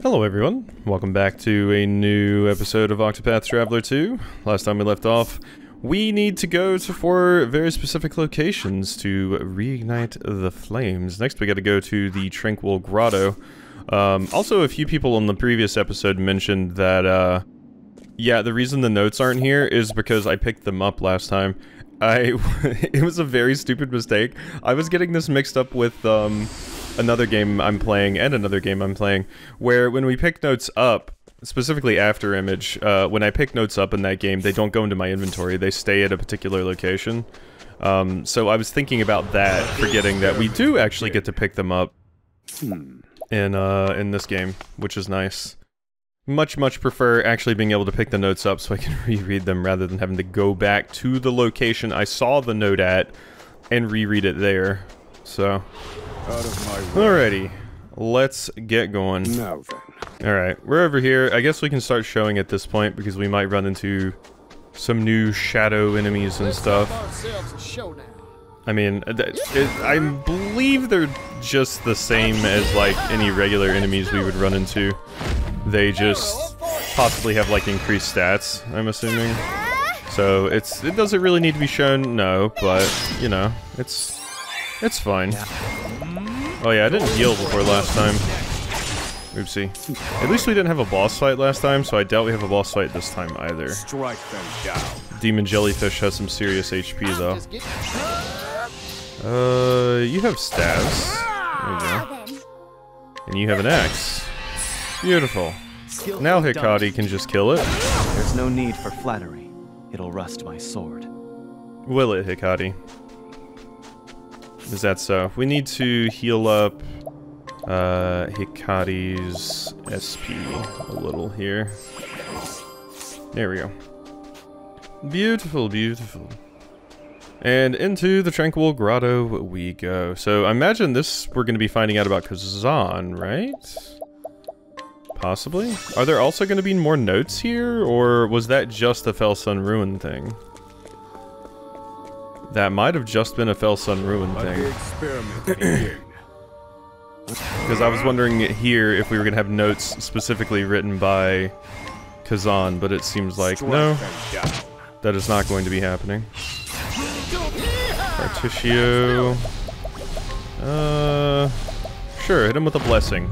Hello everyone, welcome back to a new episode of Octopath Traveler 2. Last time we left off, we need to go to 4 very specific locations to reignite the flames. Next we gotta go to the Tranquil Grotto. Also a few people on the previous episode mentioned that, yeah, the reason the notes aren't here is because I picked them up last time. It was a very stupid mistake. I was getting this mixed up with, another game I'm playing, and another game I'm playing, where when we pick notes up, specifically After Image, when I pick notes up in that game, they don't go into my inventory, they stay at a particular location. So I was thinking about that, forgetting that we do actually get to pick them up in this game, which is nice. Much prefer actually being able to pick the notes up so I can reread them rather than having to go back to the location I saw the note at and reread it there, so... Alrighty, let's get going. Now then. Alright, we're over here. I guess we can start showing at this point because we might run into some new shadow enemies and stuff. I mean, I believe they're just the same as like any regular enemies we would run into. They just possibly have like increased stats, I'm assuming. So it doesn't really need to be shown, no, but you know, it's fine. Oh yeah, I didn't heal before last time. Oopsie. At least we didn't have a boss fight last time, so I doubt we have a boss fight this time either. Demon Jellyfish has some serious HP though. You have stabs. There you go. And you have an axe. Beautiful. Now Hikari can just kill it. There's no need for flattery. It'll rust my sword. Will it, Hikari? Is that so? We need to heal up Hikari's SP a little here. There we go. Beautiful, beautiful. And into the Tranquil Grotto we go. So I imagine this we're going to be finding out about Kazan, right? Possibly? Are there also going to be more notes here, or was that just the Fellsun Ruin thing? That might have just been a Fellsun Ruin thing. Because I was wondering here if we were going to have notes specifically written by Kazan, but it seems like no. That is not going to be happening. Partitio. Sure, hit him with a blessing.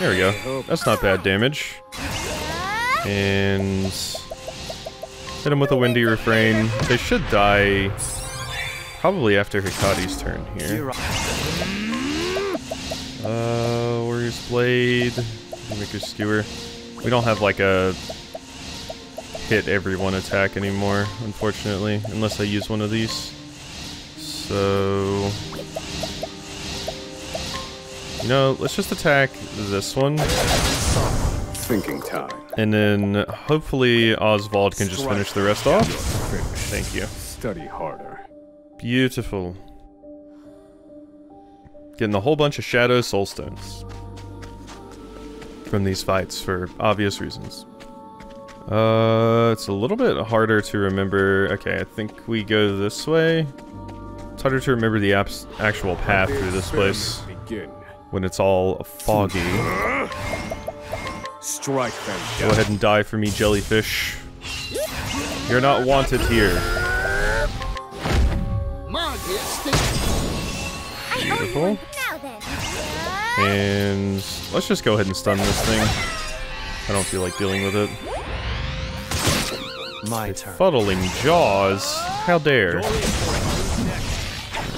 There we go. That's not bad damage. And... hit him with a windy refrain. They should die probably after Hikari's turn here. Warrior's Blade, Maker's Skewer. We don't have like a hit everyone attack anymore, unfortunately, unless I use one of these. So, you know, let's just attack this one. Thinking time. And then hopefully Osvald can just finish the rest off. Thank you. Study harder. Beautiful. Getting a whole bunch of shadow soulstones from these fights for obvious reasons. It's a little bit harder to remember. Okay, I think we go this way. It's harder to remember the actual path through this place when it's all foggy. Strike them down. Go ahead and die for me, jellyfish. You're not wanted here. Beautiful. And let's just go ahead and stun this thing. I don't feel like dealing with it. My turn. Fuddling jaws. How dare. There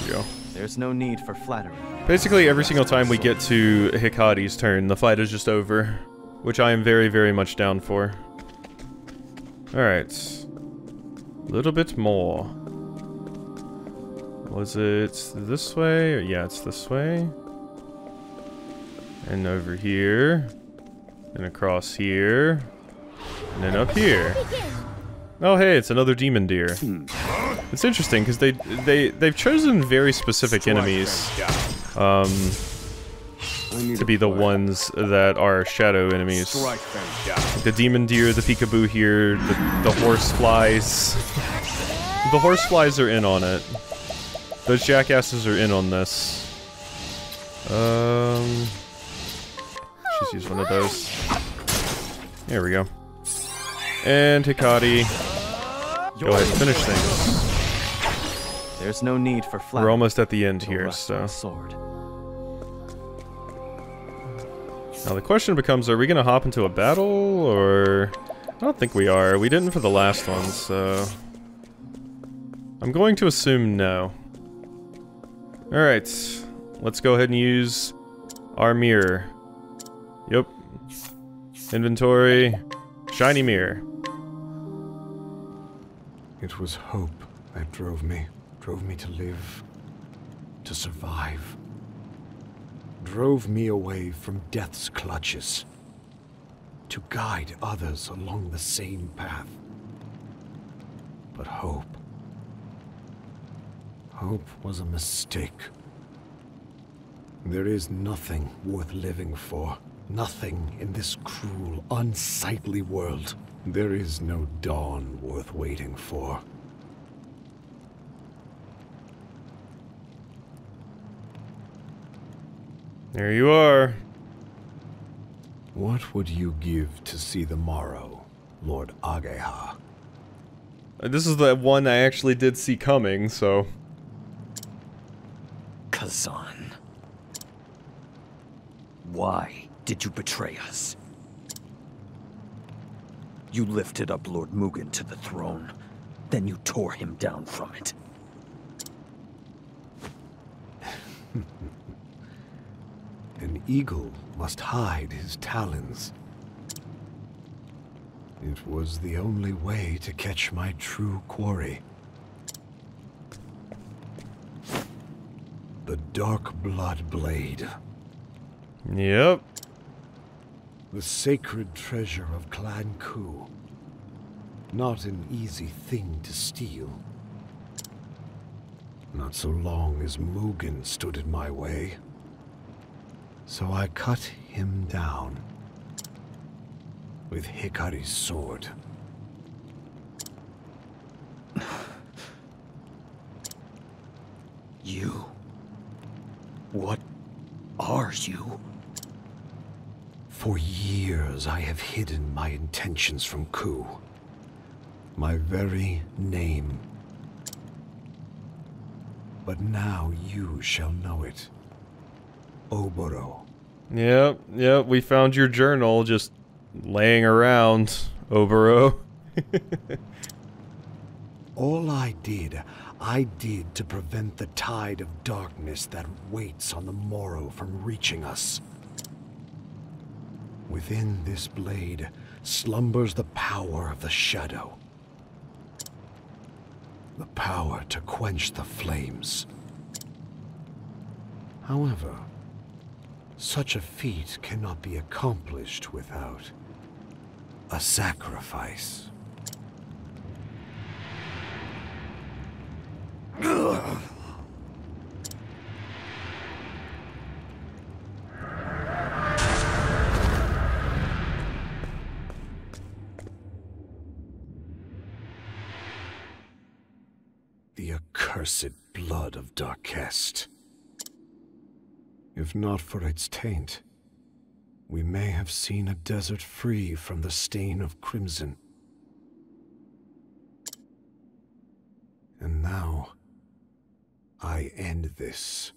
we go. There's no need for flattery. Basically, every single time we get to Hikari's turn, the fight is just over. Which I am very, very much down for. Alright. A little bit more. Was it this way? Or, yeah, it's this way. And over here. And across here. And then up here. Oh hey, it's another demon deer. It's interesting, because they've chosen very specific enemies. To be the ones that are shadow enemies. Like the demon deer, the peekaboo here, the horse flies. The horse flies are in on it. Those jackasses are in on this. just use one of those. There we go. And Hikari. Go ahead, finish things. There's no need for flash. We're almost at the end here, so. Now the question becomes, are we gonna hop into a battle, or... I don't think we are. We didn't for the last one, so... I'm going to assume no. Alright. Let's go ahead and use our mirror. Yep. Inventory. Shiny mirror. It was hope that drove me to live, to survive. Drove me away from death's clutches, to guide others along the same path. But hope was a mistake. There is nothing worth living for, nothing in this cruel, unsightly world. There is no dawn worth waiting for. There you are. What would you give to see the morrow, Lord Ageha? This is the one I actually did see coming, so... Kazan. Why did you betray us? You lifted up Lord Mugen to the throne, then you tore him down from it. An eagle must hide his talons. It was the only way to catch my true quarry. The Dark Blood Blade. Yep. The sacred treasure of Clan Ku. Not an easy thing to steal. Not so long as Mugen stood in my way. So I cut him down with Hikari's sword. You... what are you? For years, I have hidden my intentions from Ku. My very name. But now you shall know it. Oboro. Yep, yep, we found your journal just laying around, Oboro. All I did to prevent the tide of darkness that waits on the morrow from reaching us. Within this blade slumbers the power of the shadow. The power to quench the flames. However, such a feat cannot be accomplished without a sacrifice. Ugh. The accursed blood of Darkest. If not for its taint, we may have seen a desert free from the stain of crimson. And now, I end this.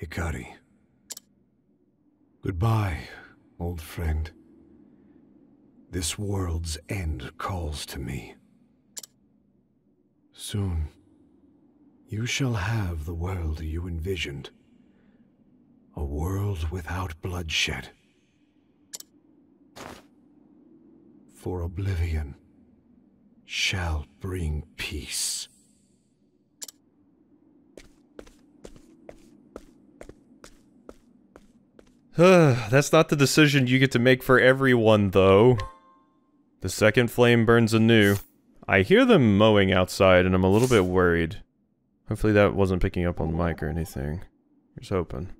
Hikari. Goodbye, old friend. This world's end calls to me. Soon, you shall have the world you envisioned. A world without bloodshed. For oblivion shall bring peace. That's not the decision you get to make for everyone, though. The second flame burns anew. I hear them mowing outside, and I'm a little bit worried. Hopefully that wasn't picking up on the mic or anything. Here's hoping.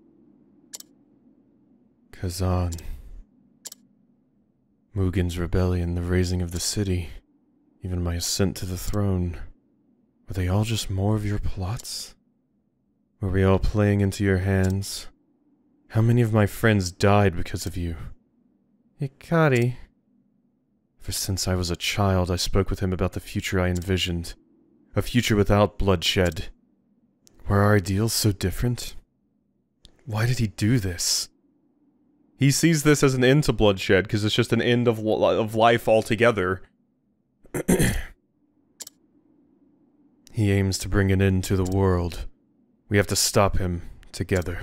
Kazan. Mugen's rebellion, the raising of the city, even my ascent to the throne. Were they all just more of your plots? Were we all playing into your hands? How many of my friends died because of you? Hikari. Ever since I was a child, I spoke with him about the future I envisioned. A future without bloodshed. Were our ideals so different? Why did he do this? He sees this as an end to bloodshed, because it's just an end of life altogether. He aims to bring an end to the world. We have to stop him, together.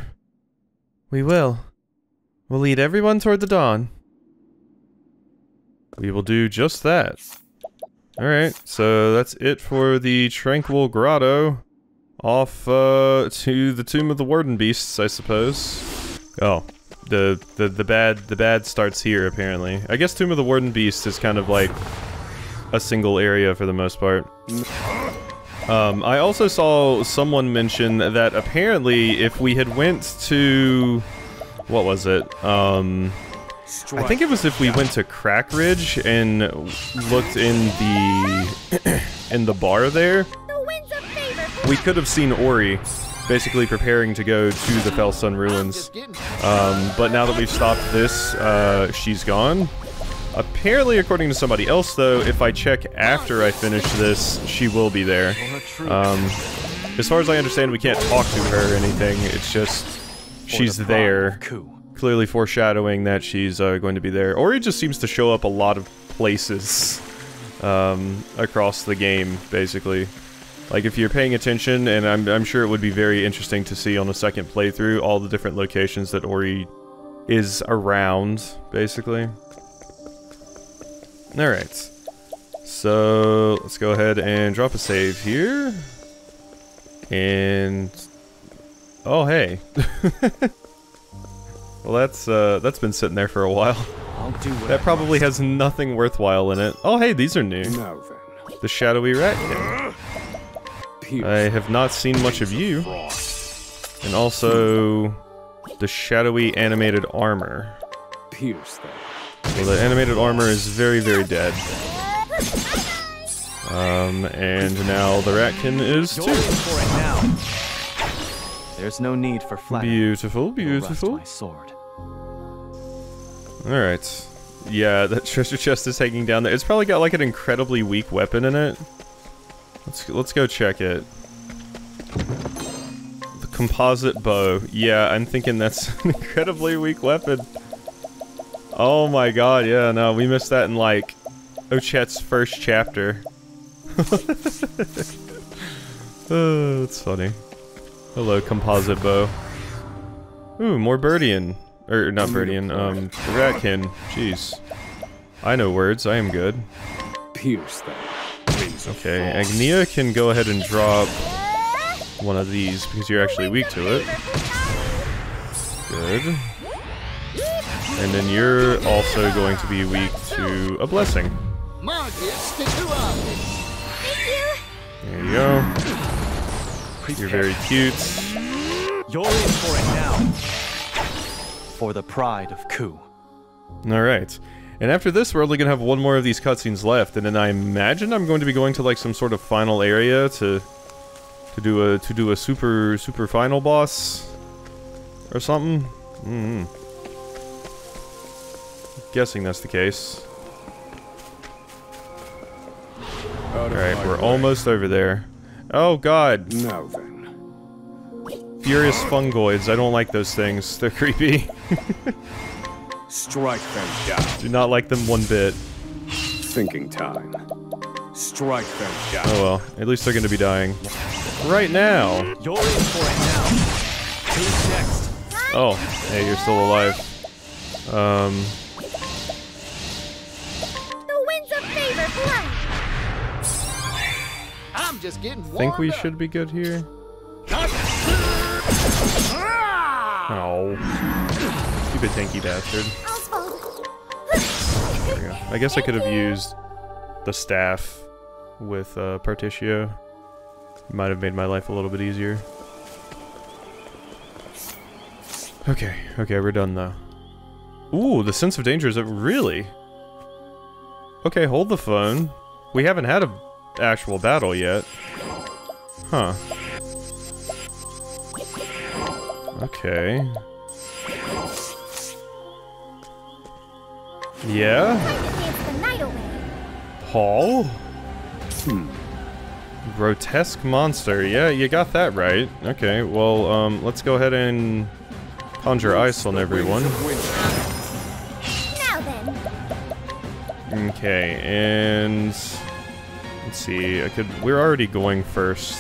We will. We'll lead everyone toward the dawn. We will do just that. Alright, so that's it for the Tranquil Grotto. Off, to the Tomb of the Warden Beasts, I suppose. Oh. The bad starts here, apparently. I guess Tomb of the Warden Beasts is kind of like a single area for the most part. I also saw someone mention that apparently if we had went to... what was it? I think it was if we went to Crack Ridge and looked in the... in the bar there, we could have seen Ori basically preparing to go to the Fellsun Ruins. But now that we've stopped this, she's gone. Apparently, according to somebody else, though, if I check after I finish this, she will be there. As far as I understand, we can't talk to her or anything, it's just... she's there. Clearly foreshadowing that she's going to be there. Ori just seems to show up a lot of places across the game, basically. Like, if you're paying attention, and I'm sure it would be very interesting to see on a second playthrough all the different locations that Ori is around, basically. Alright, so let's go ahead and drop a save here, and, oh hey, well that's been sitting there for a while. That probably has nothing worthwhile in it. Oh hey, these are new. The shadowy rat king. I have not seen much of you, and also the shadowy animated armor. Well, the animated armor is very, very dead. And now the Ratkin is too. There's no need for flattery. Beautiful, beautiful. Alright. Yeah, that treasure chest is hanging down there. It's probably got like an incredibly weak weapon in it. Let's go check it. The composite bow. Yeah, I'm thinking that's an incredibly weak weapon. Oh my god, yeah, no, we missed that in, like, Ochet's first chapter. Oh, that's funny. Hello, composite bow. Ooh, more Birdian. Not Birdian, Ratkin. Jeez. I know words, I am good. Okay, Agnea can go ahead and drop one of these, because you're actually weak to it. Good. And then you're also going to be weak to a blessing. There you go. You're very cute. You're in for it now. For the pride of Ku. Alright. And after this, we're only going to have one more of these cutscenes left, and then I imagine I'm going to be going to like some sort of final area to do a super final boss or something. Mm-hmm. Guessing that's the case. Alright, we're almost over there. Oh god! Now then. Furious fungoids, I don't like those things. They're creepy. Strike them down. Do not like them one bit. Thinking time. Strike them down. Oh well, at least they're gonna be dying. Right now! You're in for it now. Who's next? Oh, hey, you're still alive. I think we should be good here. Oh, stupid tanky bastard. There we go. I guess I could have used the staff with Partitio. Might have made my life a little bit easier. Okay, okay, we're done though. Ooh, the sense of danger is really. Okay, hold the phone. We haven't had a actual battle yet. Huh. Okay. Yeah? Paul? Hmm. Grotesque monster. Yeah, you got that right. Okay, well, let's go ahead and conjure ice on everyone. Okay, and let's see. We're already going first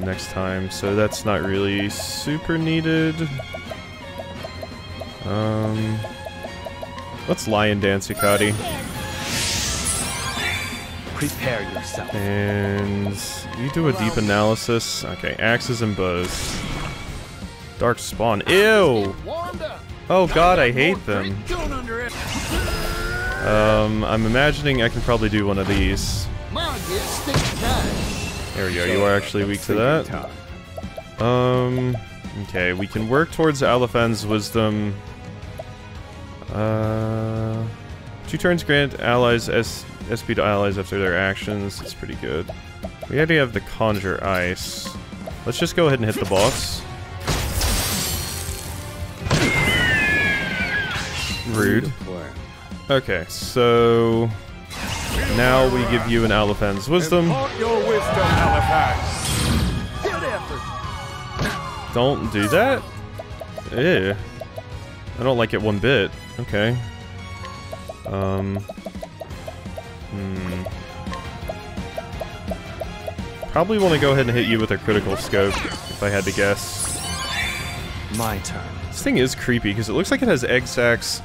next time, so that's not really super needed. Let's lion dance, Hikari. Prepare yourself. And you do a deep analysis. Okay, axes and bows. Dark spawn. Ew! Oh god, I hate them. I'm imagining I can probably do one of these. There we go, you are actually weak to that. Okay, we can work towards Aliphan's Wisdom. 2 turns grant allies SP to allies after their actions. That's pretty good. We already have the Conjure Ice. Let's just go ahead and hit the boss. Rude. Okay, so now we give you an Aliphan's Wisdom. Don't do that? Ew. I don't like it one bit. Okay. Probably want to go ahead and hit you with a critical scope, if I had to guess. My turn. This thing is creepy, because it looks like it has egg sacs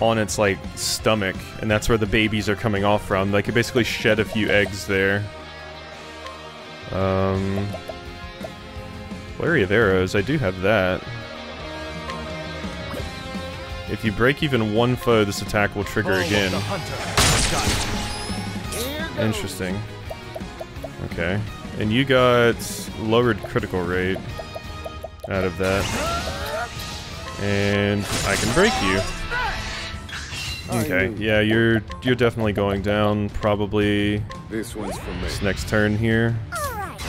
on its, like, stomach, and that's where the babies are coming off from. Like, it basically shed a few eggs there. Flurry of Arrows, I do have that. If you break even one foe, this attack will trigger again. Interesting. Okay. And you got lowered critical rate out of that. And I can break you. Okay. Yeah, you're definitely going down, probably this next turn here. Alright,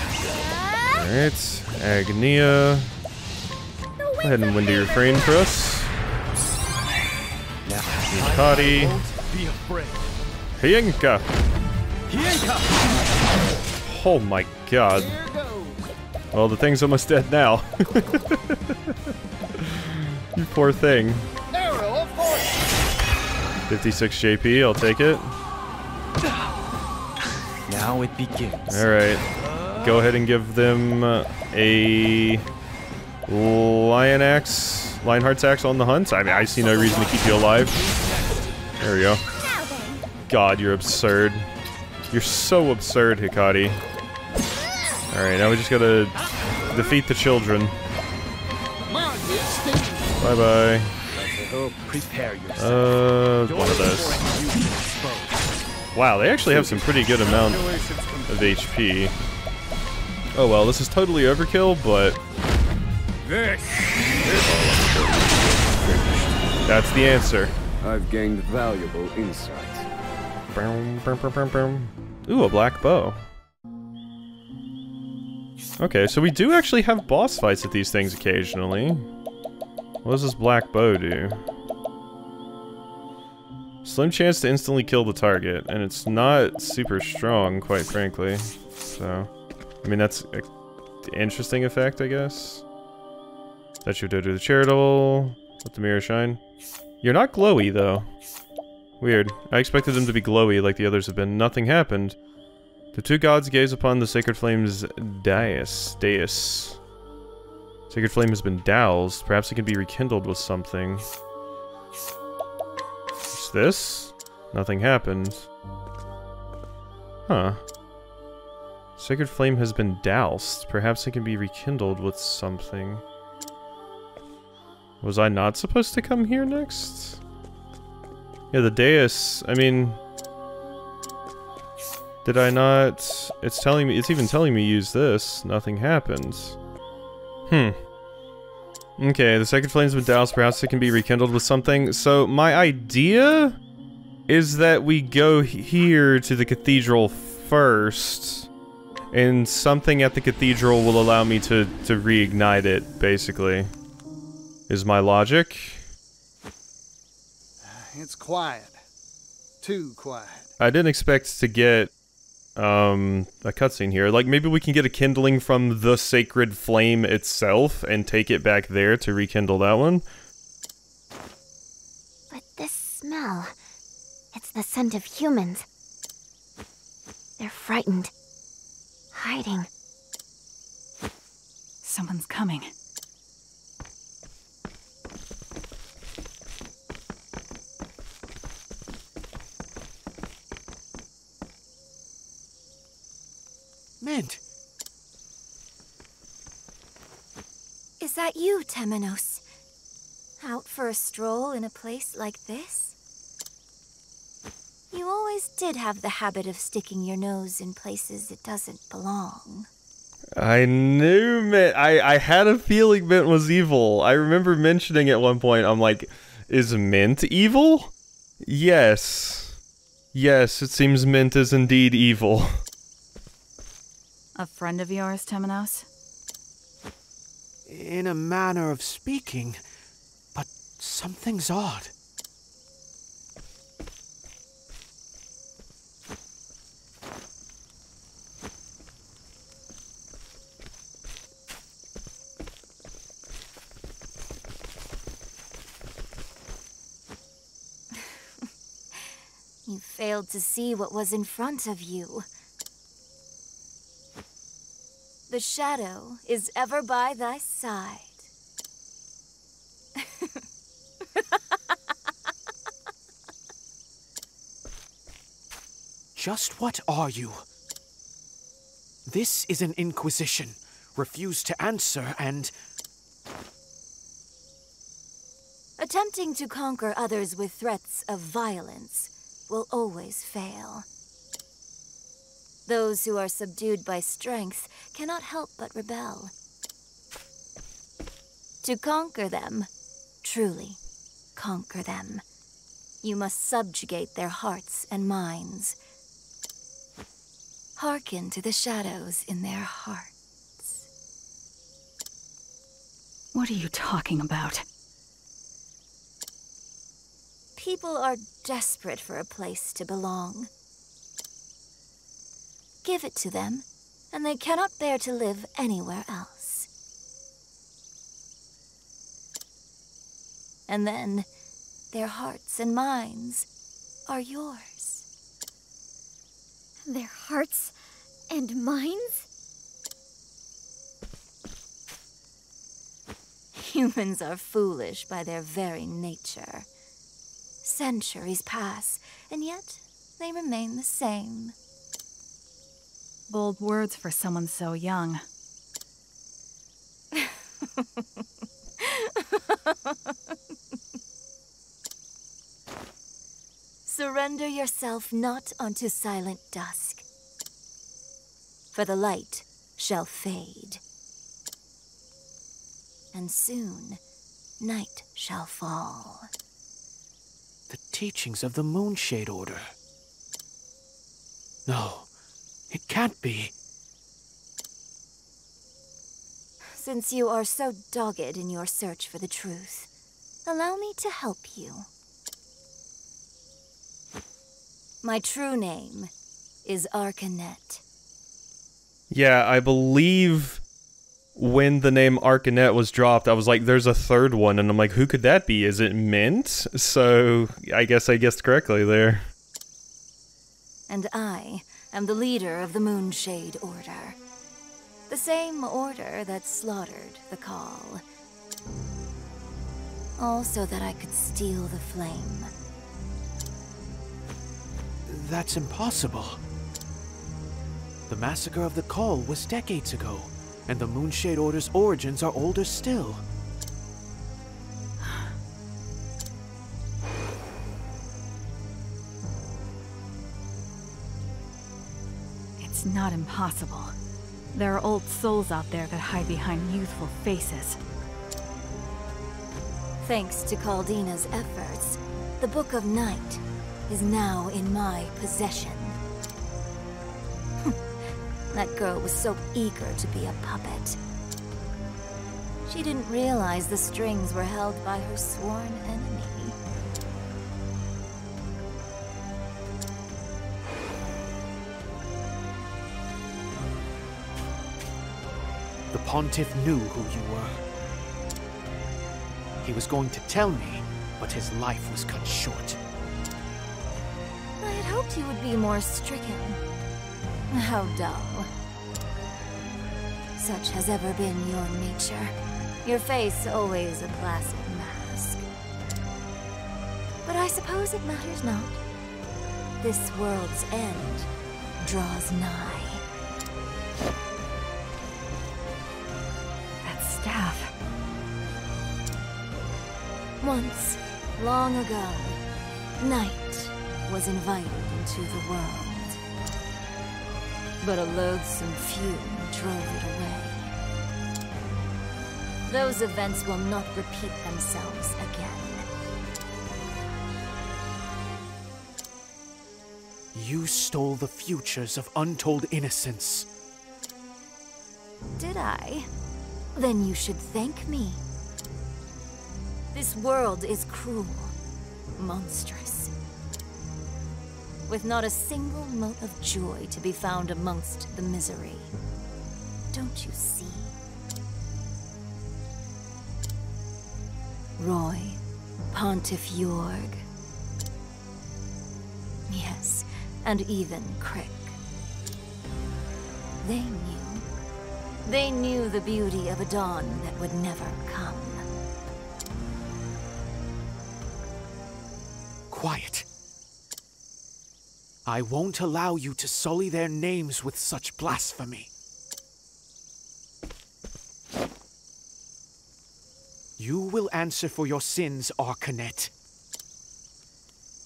Agnea. Go ahead and Windy Refrain for us. Hikari. Hienka! Oh my god. Well, the thing's almost dead now. You poor thing. 56 JP, I'll take it. Now it begins. Alright. Go ahead and give them a Lion Axe, Lionheart's Axe on the hunt. I mean, I see no reason to keep you alive. There we go. God, you're absurd. You're so absurd, Hikari. Alright, now we just gotta defeat the children. Bye-bye. One of those. Wow, they actually have some pretty good amount of HP. Oh well, this is totally overkill, but... that's the answer. I've gained valuable insight. Ooh, a black bow. Okay, so we do actually have boss fights at these things occasionally. What does this black bow do? Slim chance to instantly kill the target, and it's not super strong, quite frankly. So, I mean, that's an interesting effect, I guess. That you do to the charitable. Let the mirror shine. You're not glowy, though. Weird. I expected them to be glowy like the others have been. Nothing happened. The two gods gaze upon the sacred flame's dais. Sacred flame has been doused. Perhaps it can be rekindled with something. What's this? Nothing happened. Huh. Sacred flame has been doused. Perhaps it can be rekindled with something. Was I not supposed to come here next? Yeah, the dais, I mean... did I not... it's telling me... it's even telling me use this. Nothing happens. Hmm. Okay, the sacred flame's been doused. Perhaps it can be rekindled with something. So, my idea... is that we go here to the cathedral first. And something at the cathedral will allow me to reignite it, basically. Is my logic? It's quiet. Too quiet. I didn't expect to get a cutscene here. Like, maybe we can get a kindling from the sacred flame itself and take it back there to rekindle that one. But this smell... It's the scent of humans. They're frightened. Hiding. Someone's coming. Mint! Is that you, Temenos? Out for a stroll in a place like this? You always did have the habit of sticking your nose in places it doesn't belong. I knew Mint. I had a feeling Mint was evil. I remember mentioning at one point, I'm like, is Mint evil? Yes. Yes, it seems Mint is indeed evil. A friend of yours, Temenos? In a manner of speaking, but something's odd. You failed to see what was in front of you. The shadow is ever by thy side. Just what are you? This is an inquisition. Refuse to answer and... Attempting to conquer others with threats of violence will always fail. Those who are subdued by strength cannot help but rebel. To conquer them, truly conquer them, you must subjugate their hearts and minds. Hearken to the shadows in their hearts. What are you talking about? People are desperate for a place to belong. Give it to them, and they cannot bear to live anywhere else. And then, their hearts and minds are yours. Their hearts and minds? Humans are foolish by their very nature. Centuries pass, and yet they remain the same. Bold words for someone so young. Surrender yourself not unto silent dusk, for the light shall fade, and soon night shall fall. The teachings of the Moonshade Order. No, it can't be. Since you are so dogged in your search for the truth, allow me to help you. My true name is Arcanette. Yeah, I believe when the name Arcanette was dropped, I was like, there's a third one, and I'm like, who could that be? Is it Mint? So, I guess I guessed correctly there. And I am the leader of the Moonshade Order. The same order that slaughtered the Kal. All so that I could steal the flame. That's impossible. The massacre of the Kal was decades ago. And the Moonshade Order's origins are older still. It's not impossible. There are old souls out there that hide behind youthful faces. Thanks to Caldina's efforts, the Book of Night is now in my possession. That girl was so eager to be a puppet. She didn't realize the strings were held by her sworn enemy. The Pontiff knew who you were. He was going to tell me, but his life was cut short. I had hoped he would be more stricken. How dull. Such has ever been your nature. Your face always a classic mask. But I suppose it matters not. This world's end draws nigh. Staff. Once, long ago, Night was invited into the world. But a loathsome fume drove it away. Those events will not repeat themselves again. You stole the futures of untold innocence. Did I? Then you should thank me. This world is cruel, monstrous, with not a single mote of joy to be found amongst the misery. Don't you see? Roy, Pontiff Jorg. Yes, and even Crick. They knew. They knew the beauty of a dawn that would never come. Quiet. I won't allow you to sully their names with such blasphemy. You will answer for your sins, Arcanette.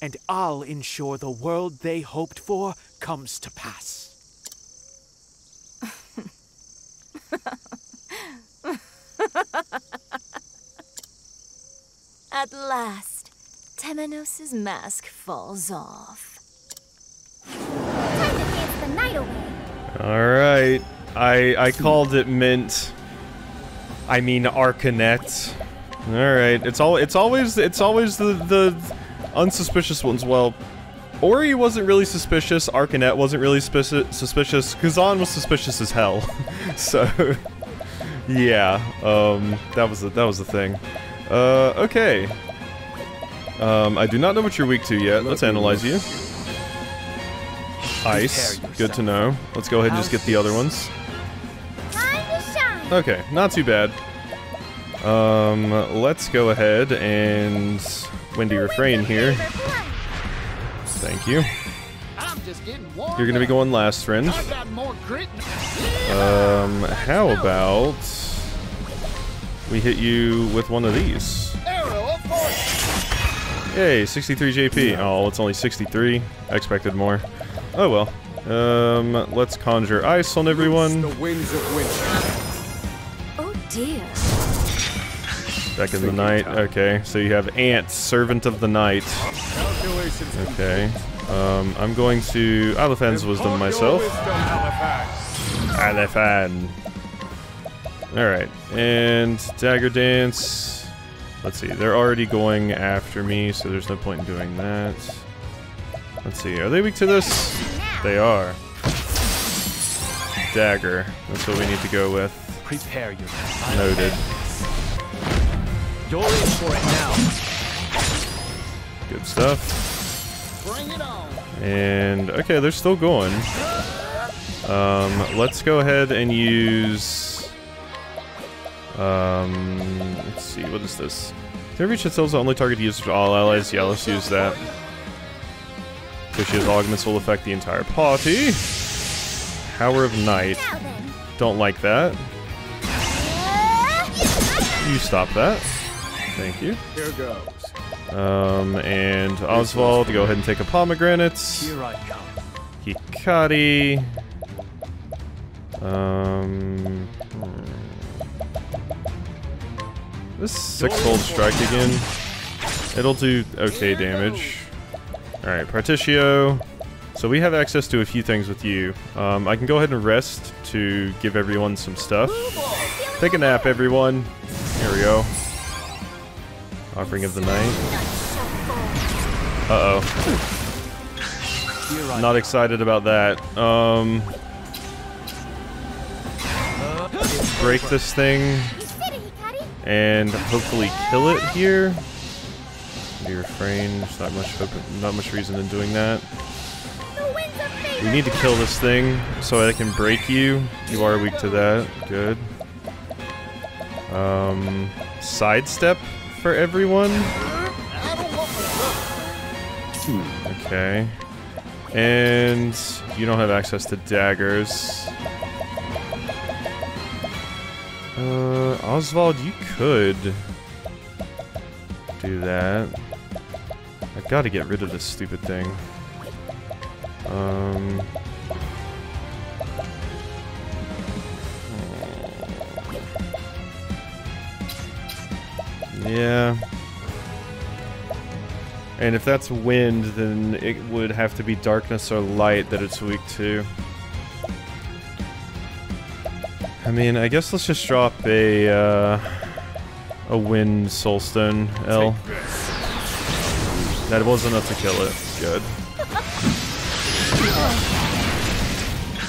And I'll ensure the world they hoped for comes to pass. At last, Temenos' mask falls off. Time to dance the night away. All right, I called it Mint. I mean Arcanette. All right, it's always the unsuspicious ones. Well, Ori wasn't really suspicious. Arcanette wasn't really suspicious. Kazan was suspicious as hell. So, yeah, that was the thing. Okay. I do not know what you're weak to yet. Let's analyze you. Ice. Good to know. Let's go ahead and just get the other ones. Okay, not too bad. Let's go ahead and Windy Refrain here. Thank you. You're gonna be going last, friend. How about we hit you with one of these? Hey, 63 JP. Oh, it's only 63. I expected more. Oh well. Let's conjure ice on everyone. Oh dear. Back in the night. Okay, so you have Ant, Servant of the Night. Okay. I'm going to Aliphan's Wisdom myself. Aliphan. Alright, and Dagger Dance. Let's see, they're already going after me, so there's no point in doing that. Let's see, are they weak to this? They are. Dagger. That's what we need to go with. Prepare your noted. You're in for it now. Good stuff. Bring it on. And okay, they're still going. Let's go ahead and use, let's see, what is this? Can reach itself the only target used for all allies? Yeah, let's use that. Which is augments will affect the entire party. Power of Night. Don't like that. You stop that. Thank you. Here goes. And Osvald, go ahead and take a pomegranate. Here I come. Hikari. This 6-fold strike again. It'll do okay damage. Alright, Partitio. So we have access to a few things with you. I can go ahead and rest to give everyone some stuff. Take a nap, everyone. Here we go. Offering of the night. Uh-oh. Not excited about that. Break this thing. And hopefully kill it here. Be refrained. There's not much reason in doing that. We need to kill this thing so that it can break you. You are weak to that. Good. Sidestep for everyone. Okay. And you don't have access to daggers. Osvald, you could do that. I've got to get rid of this stupid thing. Yeah. And if that's wind, then it would have to be darkness or light that it's weak to. I mean, I guess let's just drop a wind soulstone L. That was enough to kill it. Good.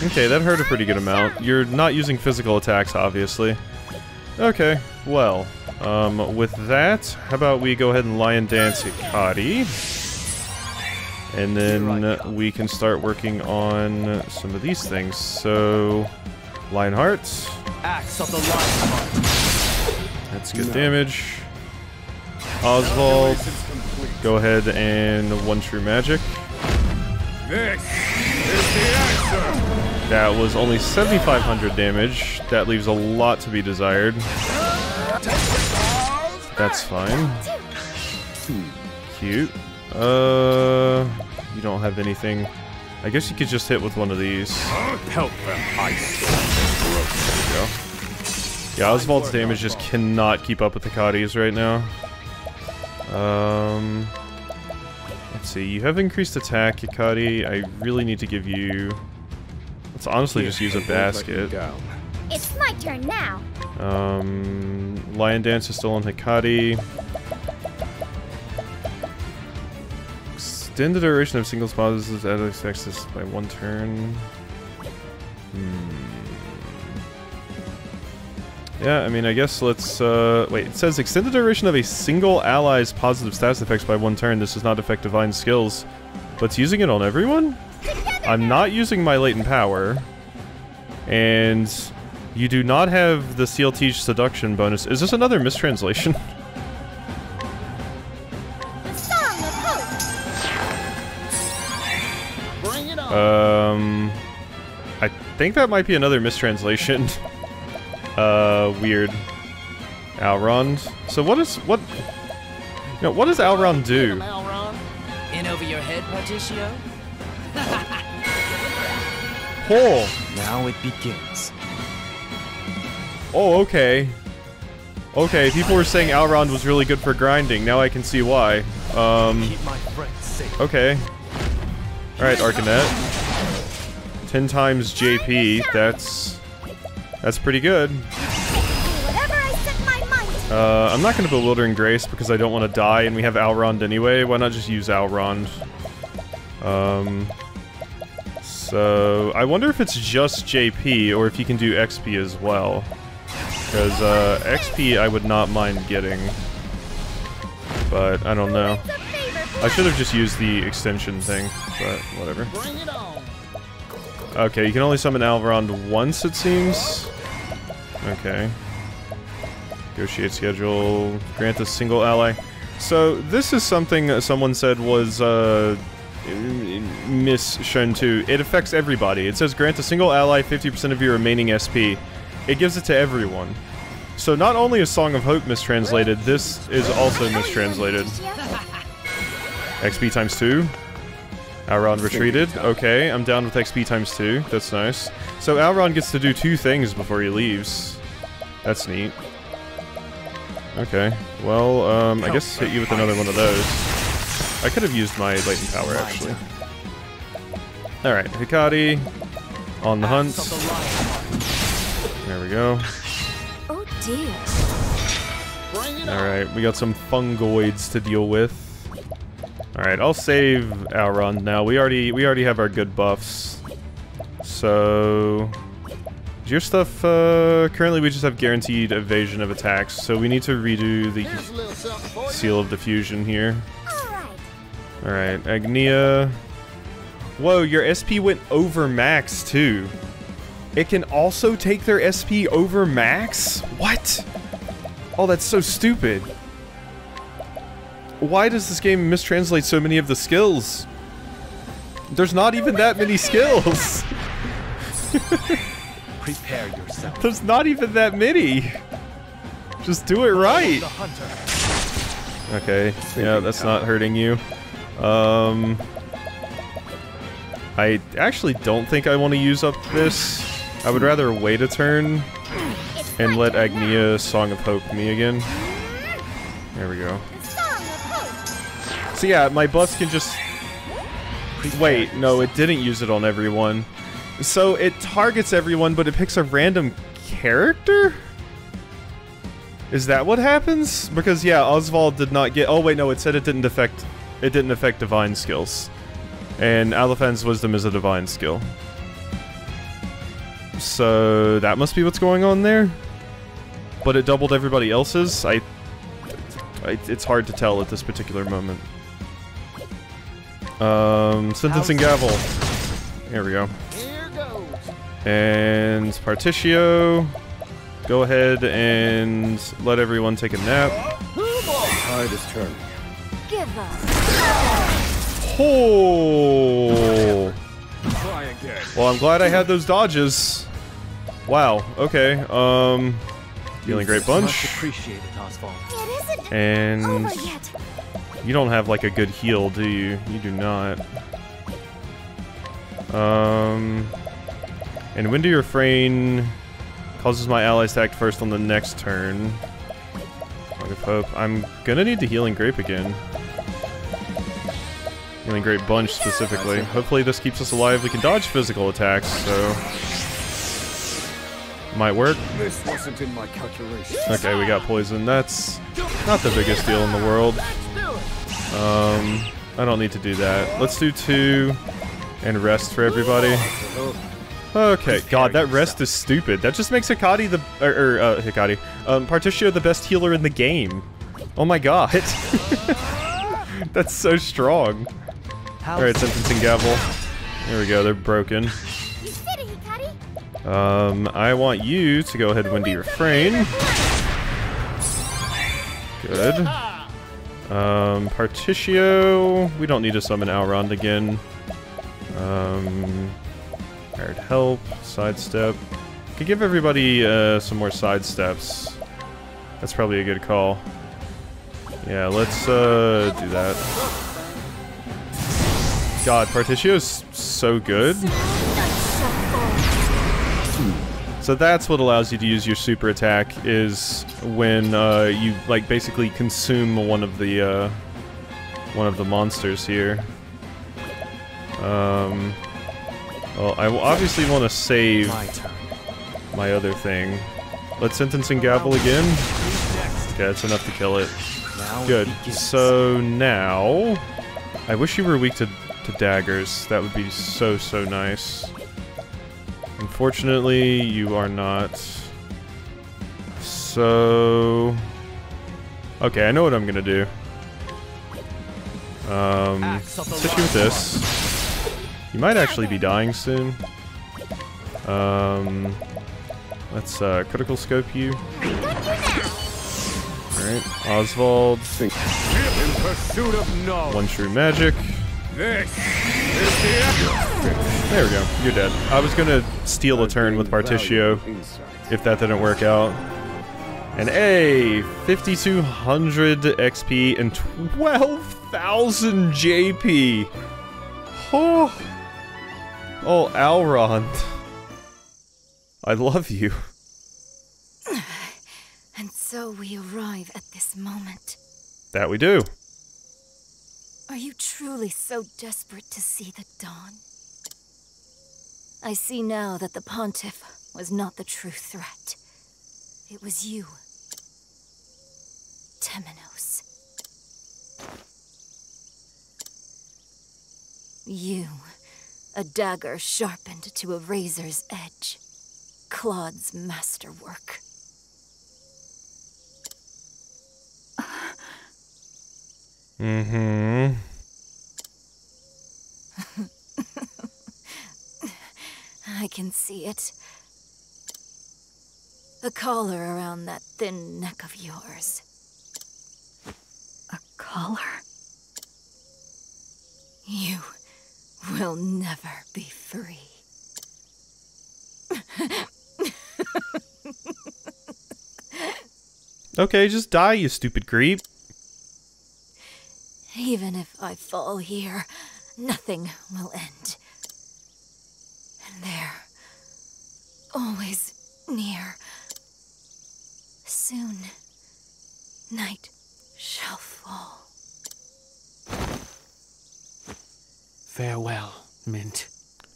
Okay, that hurt a pretty good amount. You're not using physical attacks, obviously. Okay, well, with that, how about we go ahead and Lion Dance Hikari? And then we can start working on some of these things. So, Lion Hearts. That's good damage. Osvald, go ahead and one true magic. This is the answer. That was only 7,500 damage. That leaves a lot to be desired. That's fine. Cute. You don't have anything. I guess you could just hit with one of these. Help them, ice. There we go. Yeah, Osvald's damage just cannot keep up with the Hikari's right now. Let's see, you have increased attack, Hikari. I really need to give you... Let's honestly just use a basket. It's my turn now. Lion Dance is still on Hikari. Extend the duration of single spawns as it affects this by one turn. Yeah, I mean, I guess let's, wait, it says, extend the duration of a single ally's positive status effects by one turn. This does not affect divine skills. But it's using it on everyone? I'm not using my latent power. And you do not have the Seal Teach Seduction bonus. Is this another mistranslation? Bring it on. I think that might be another mistranslation. Weird. Alrond. So what does Alrond do? In over your head, Partitio. Oh. Now it begins. Oh, okay. Okay, people were saying Alrond was really good for grinding. Now I can see why. Okay. All right, Arcanette. 10 times JP. That's pretty good. I'm not going to Bewildering Grace because I don't want to die and we have Alrond anyway. Why not just use Alrond? So, I wonder if it's just JP or if you can do XP as well. Because XP I would not mind getting. But, I don't know. I should have just used the extension thing, but whatever. Bring it on. Okay, you can only summon Alrond once, it seems. Okay. Negotiate schedule. Grant a single ally. So, this is something that someone said was misshown too. It affects everybody. It says grant a single ally 50% of your remaining SP. It gives it to everyone. So, not only is Song of Hope mistranslated, this is also mistranslated. XP times 2. Alrond retreated. Okay, I'm down with XP times 2. That's nice. So Alrond gets to do two things before he leaves. That's neat. Okay. Well, I guess hit you with another one of those. I could have used my latent power, actually. Alright, Hikari on the hunt. There we go. Oh dear. Alright, we got some fungoids to deal with. Alright, I'll save Alrond now. We already have our good buffs. So is your stuff currently we just have guaranteed evasion of attacks, so we need to redo the Seal of Diffusion here. Alright, Agnea. Whoa, your SP went over max, too. It can also take their SP over max? What? Oh, that's so stupid. Why does this game mistranslate so many of the skills? There's not even that many skills! Prepare yourself. There's not even that many! Just do it right! Okay, yeah, that's not hurting you. I actually don't think I want to use up this. I would rather wait a turn and let Agnea Song of Hope me again. There we go. So yeah, my buffs can just... Wait, no, it didn't use it on everyone. So it targets everyone, but it picks a random character? Is that what happens? Because yeah, Osvald did not get... Oh wait, no, it said it didn't affect... It didn't affect divine skills. And Aliphan's Wisdom is a divine skill. So that must be what's going on there. But it doubled everybody else's? It's hard to tell at this particular moment. Sentencing Gavel. There we go. And Partitio. Go ahead and let everyone take a nap. Give up. Oh. Well, I'm glad I had those dodges. Wow. Okay. Dealing great bunch. And you don't have like a good heal, do you? You do not. And Windy Refrain causes my allies to act first on the next turn. Lock of Hope. I'm gonna need the Healing Grape again. Healing Great Bunch, specifically. Hopefully this keeps us alive. We can dodge physical attacks, so... Might work. This wasn't in my calculations. Okay, we got poison. That's not the biggest deal in the world. I don't need to do that. Let's do two and rest for everybody. Okay, god, that rest is stupid. That just makes Hikari the... Hikari. Partitio the best healer in the game. Oh my god. That's so strong. Alright, Sentencing Gavel. There we go, they're broken. I want you to go ahead and Windy Refrain. Good. Partitio... We don't need to summon Alrond again. Hired Help, Sidestep. Could give everybody some more sidesteps. That's probably a good call. Yeah, let's do that. God, Partitio's so good. So that's what allows you to use your super attack, is when you like basically consume one of the monsters here. Well, I obviously want to save my other thing. Let's Sentencing Gavel again. Okay, that's enough to kill it. Good. So now, I wish you were weak to. Daggers. That would be so, so nice. Unfortunately, you are not. So... Okay, I know what I'm gonna do. Let's hit you with this. You might actually be dying soon. Let's, critical scope you. Alright, Osvald. One true magic. There we go. You're dead. I was gonna steal a turn with Partitio if that didn't work out. And a 5,200 XP and 12,000 JP. Oh, Alrond. I love you. And so we arrive at this moment. That we do. Are you truly so desperate to see the dawn? I see now that the Pontiff was not the true threat. It was you, Temenos. You, a dagger sharpened to a razor's edge. Claude's masterwork. I can see it. A collar around that thin neck of yours. A collar? You will never be free. Okay, just die, you stupid creep. Even if I fall here, nothing will end. And there, always near. Soon, night shall fall. Farewell, Mint.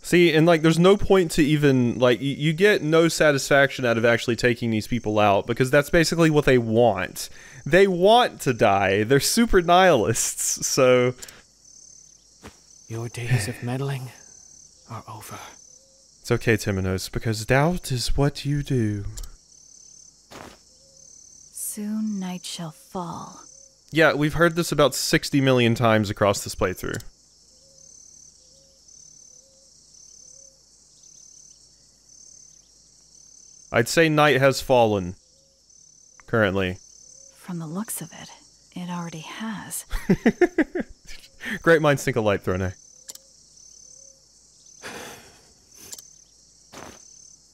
See, and like, there's no point to even, like, you get no satisfaction out of actually taking these people out, because that's basically what they want. They want to die. They're super nihilists, so... Your days of meddling are over. It's okay, Temenos, because doubt is what you do. Soon night shall fall. Yeah, we've heard this about 60 million times across this playthrough. I'd say night has fallen. Currently. From the looks of it, it already has. Great minds think alike, Throne.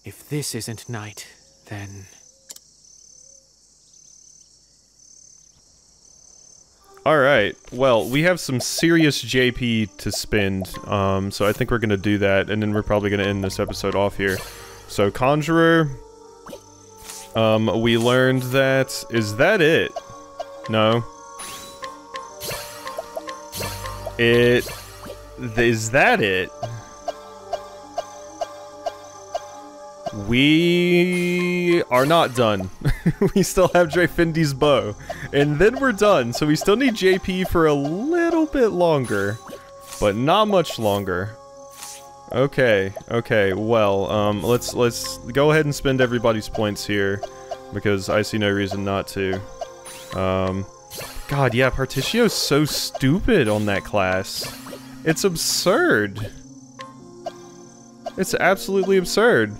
If this isn't night, then... Alright, well, we have some serious JP to spend, so I think we're gonna do that, and then we're probably gonna end this episode off here. So, Conjurer... we learned that... Is that it? No. Is that it? We... are not done. We still have Dreyfindi's bow. And then we're done, so we still need JP for a little bit longer. But not much longer. Okay, okay, well, let's go ahead and spend everybody's points here, because I see no reason not to. God, yeah, Partitio's so stupid on that class. It's absurd. It's absolutely absurd.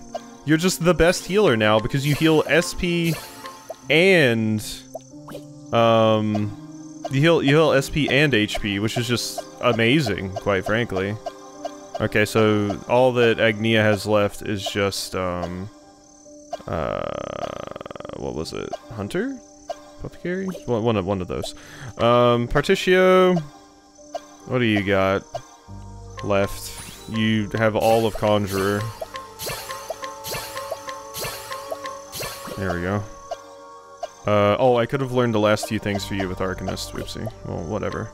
You're just the best healer now, because you heal SP and... you heal SP and HP, which is just amazing, quite frankly. Okay, so all that Agnea has left is just, what was it? Hunter? Apothecary? One of those. Partitio, what do you got left? You have all of Conjurer. There we go. Oh, I could have learned the last few things for you with Arcanist, whoopsie. Well, whatever.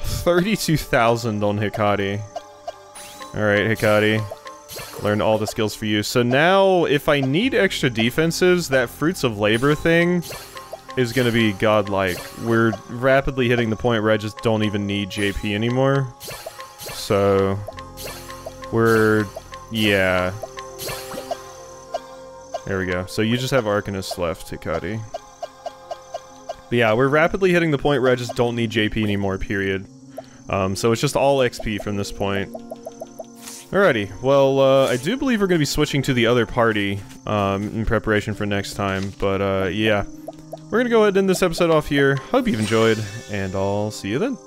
32,000 on Hikari. Alright, Hikari. Learned all the skills for you. So now, if I need extra defensives, that Fruits of Labor thing is gonna be godlike. We're rapidly hitting the point where I just don't even need JP anymore. So... we're... yeah. There we go. So you just have Arcanist left, Hikari. But yeah, we're rapidly hitting the point where I just don't need JP anymore, period. So it's just all XP from this point. Alrighty, well, I do believe we're going to be switching to the other party, in preparation for next time, but, yeah. We're going to go ahead and end this episode off here. Hope you've enjoyed, and I'll see you then.